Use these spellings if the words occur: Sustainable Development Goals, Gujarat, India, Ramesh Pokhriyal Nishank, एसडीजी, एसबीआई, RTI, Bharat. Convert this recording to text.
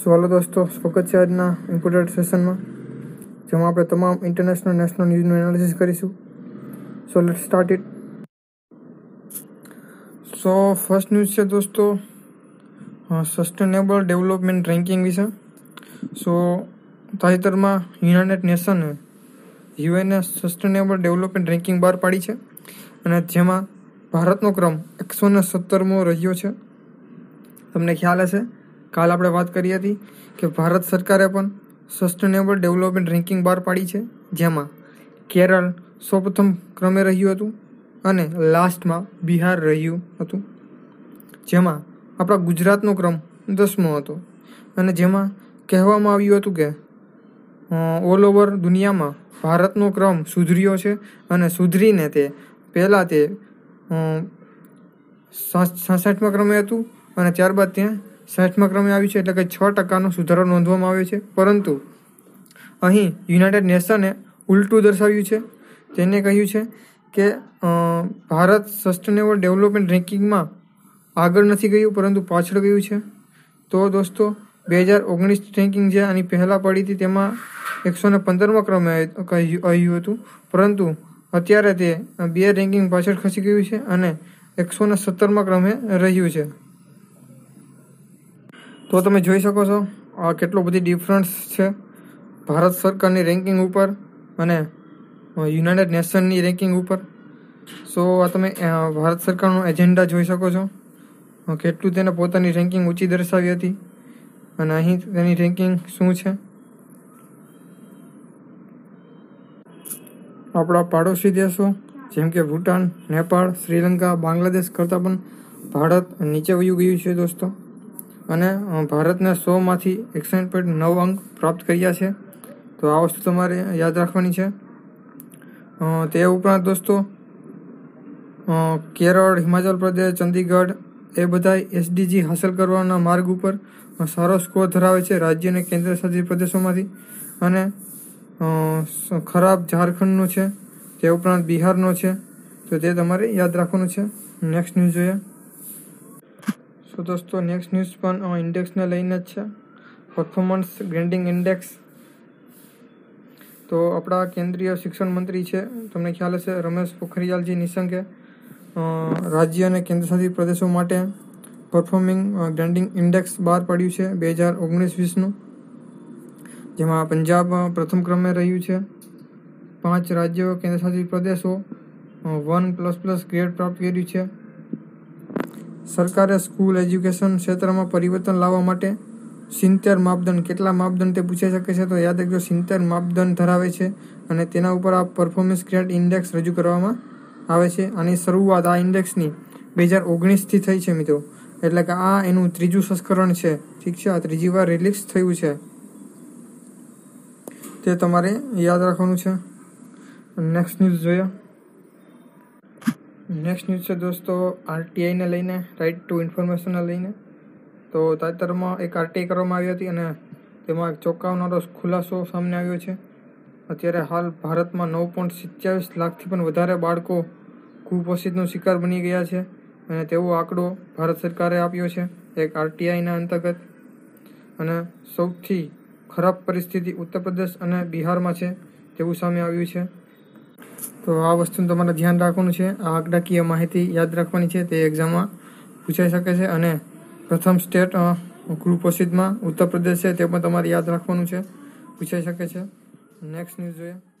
स्वागत दोस्तों, स्वागत है आज इम्पोर्टेड सेशन में जेमा आपणे तमाम इंटरनेशनल नेशनल न्यूज नो एनालिसिस करीशुं। So let's start it. So first news है दोस्तों सस्टेनेबल डेवलपमेंट रैंकिंग विषय। सो ताहितर में United nation UN sustainable development ranking बहार पाड़ी है और जेमा भारतनो क्रम 117मो रह्यो छे। तमने ख्याल हशे काल आपणे बात करी हती कि भारत सरकारे पण सस्टेनेबल डेवलपमेंट रैंकिंग बहार पाड़ी है, जेमा केरल सर्वप्रथम क्रमे रह्युं हतुं अने लास्ट में बिहार रह्युं हतुं। जेमा आपणा गुजरातनो क्रम 10मो हतो अने जेमा कहेवामां आव्युं हतुं के ऑल ओवर दुनिया में भारतनो क्रम सुधर्यो छे अने सुधरीने ते पहेला ते 66मा क्रमे हतुं अने त्यारबाद त्यां 60मा क्रमे आव्युं छे, एटले के 6% सुधारो नोंधवामां आव्यो छे। परंतु अहीं युनाइटेड नेशने उल्टू दर्शाव्युं छे, तेने कह्युं छे के भारत सस्टेनेबल डेवलपमेंट रैंकिंगमां आगळ नथी गयुं परंतु पाछळ गयुं छे। तो दोस्तों 2019 रैंकिंग जे आनी पहेला पड़ी थी तेमां 115मा क्रमे आव्युं हतुं परंतु अत्यारे ते बे रैंकिंग पाछळ खसी गयुं छे अने 117मा क्रमे रह्युं छे। तो तमे जोई शको छो आ केटलो बधी डिफरन्स छे भारत सरकारनी रैंकिंग उपर अने युनाइटेड नेशननी रैंकिंग उपर। सो आ तमे भारत सरकारनो एजेंडा जोई शको छो केटलुं तेने पोतानी रैंकिंग ऊंची दर्शावी हती अने अहीं तेनी रैंकिंग शुं छे। आपणा पाडोशी देशो जेम के भूटान, नेपाळ, श्रीलंका, बांग्लादेश करता पण भारत नीचे वयु गयुं छे दोस्तों अने भारत ने 100 मांथी 61.9 अंक प्राप्त कर्या छे। तो आ वस्तु तमारे याद राखवानी छे। ते उपरांत दोस्तों केरळ, हिमाचल प्रदेश, चंडीगढ़ ए बधाय एसडीजी हासिल करवाना मार्ग पर सारो स्कोर धरावे छे राज्य ने केन्द्र शासित प्रदेशोमांथी अने खराब झारखंडनो छे, ते उपरांत बिहारनो छे। तो ते तमारे याद राखवानुं छे। नेक्स्ट न्यूज जोईए। तो दोस्तों नेक्स्ट न्यूज पर इंडेक्स ने लईने छे, परफॉर्मन्स ग्रेडिंग इंडेक्स। तो अपना केंद्रीय शिक्षण मंत्री है तमने ख्याल है रमेश पोखरियाल जी निशंके राज्य और केन्द्र शासित प्रदेशों माटे परफॉर्मिंग ग्रेडिंग इंडेक्स बहार पाड्युं छे 2019-20 नुं, जेमां पंजाब प्रथम क्रमे रह्युं छे। 5 राज्यों केन्द्र शासित प्रदेशों 1++ ग्रेड प्राप्त कर्युं छे। सरकारे स्कूल एज्युकेशन क्षेत्र में परिवर्तन लावा माटे 76 मापदंड, केटला मापदंड ते पूछाई शके छे तो याद रखजो 76 मापदंड धरावे छे अने तेना उपर आ परफॉर्मन्स ग्रेड इंडेक्स रजू करवामां आवे छे। आनी शरूआत आ इंडेक्सनी 2019 थी थई छे मित्रों, एटले के आ एनुं त्रीजुं संस्करण छे। ठीक छे, आ त्रीजी वार रिलीज थयुं छे, ते तमारे याद राखवानुं छे। नेक्स्ट न्यूज जोईए। नेक्स्ट न्यूज है दोस्तों आरटीआई ने लईने, राइट टू इन्फॉर्मेशन ने लईने। तो ताजतर में एक आरटीआई करवामां आवी हती अने तेमां चोंकावनारो खुलासो सामने आव्यो छे। अत्यारे हाल भारत में 9.27 लाख थी पण वधारे बाळको कुपोषितनो शिकार बनी गया है अने तेवो आंकड़ो भारत सरकारे आप्यो छे एक आरटीआई ना अंतर्गत। अने सौथी खराब परिस्थिति उत्तर प्रदेश अने बिहार में है तेवुं सामे आव्युं छे। तो आ वस्तुनु तमारे ध्यान राखवानुं छे। आ आंकडाकीय माहिती याद राखवानी छे, ते एग्जाम में पूछाई शके छे अने प्रथम स्टेट कुपोषित में उत्तर प्रदेश है, ते पण तमारे याद राखवानुं छे, पूछाई शके छे। नेक्स्ट न्यूज जोईए।